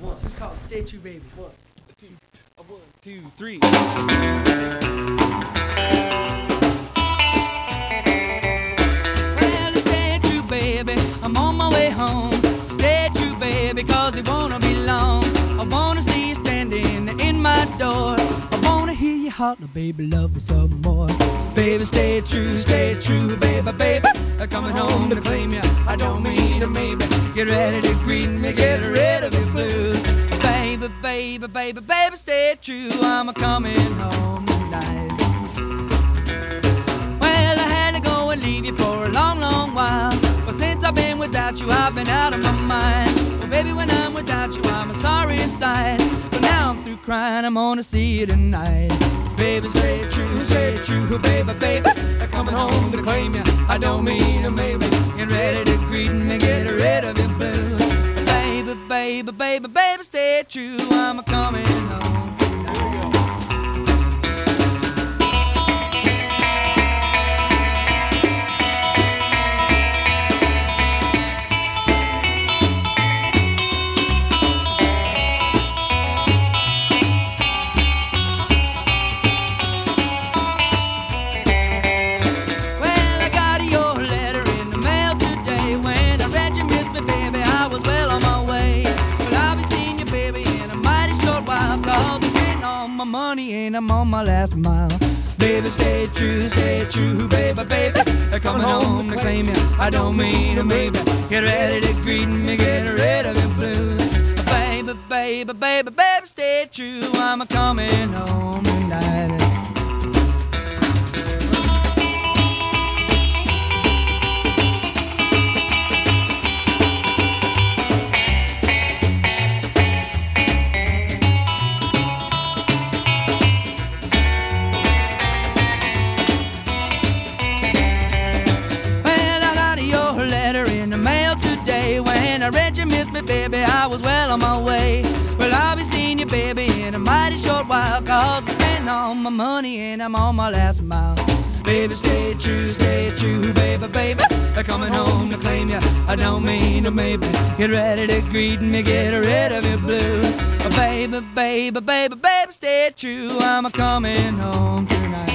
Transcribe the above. This is called Stay True Baby. One, two, three. Well, stay true, baby. I'm on my way home. Stay true, baby, cause it won't be long. I wanna see you standing in my door. I wanna hear you holler, baby, love me some more. Baby, stay true, baby, baby. I'm coming home to claim you. I don't mean to maybe. Get ready to greet me, get rid of your blues. Baby, baby, baby, baby, stay true. I'm a coming home tonight. Well, I had to go and leave you for a long, long while. But since I've been without you, I've been out of my mind. Well, baby, when I'm without you, I'm a sorry sight. But now I'm through crying, I'm gonna see you tonight. Baby, stay true, baby, baby. I'm coming home to claim you. I don't mean a maybe. Get ready to greet me, get rid of your blues. Baby, baby, baby, baby, stay true. I'm a coming home. Money and I'm on my last mile. Baby, stay true, baby, baby. They're coming home to claim you. I don't mean a maybe. Get ready to greet me, get rid of your blues. Baby, baby, baby, baby, stay true. I'm a coming home tonight. Baby, I was well on my way. Well, I'll be seeing you, baby, in a mighty short while. Cause I spend all my money and I'm on my last mile. Baby, stay true, baby, baby. They're coming home to claim you. I don't mean to maybe. Get ready to greet me, get rid of your blues. Baby, baby, baby, baby, stay true. I'm a coming home tonight.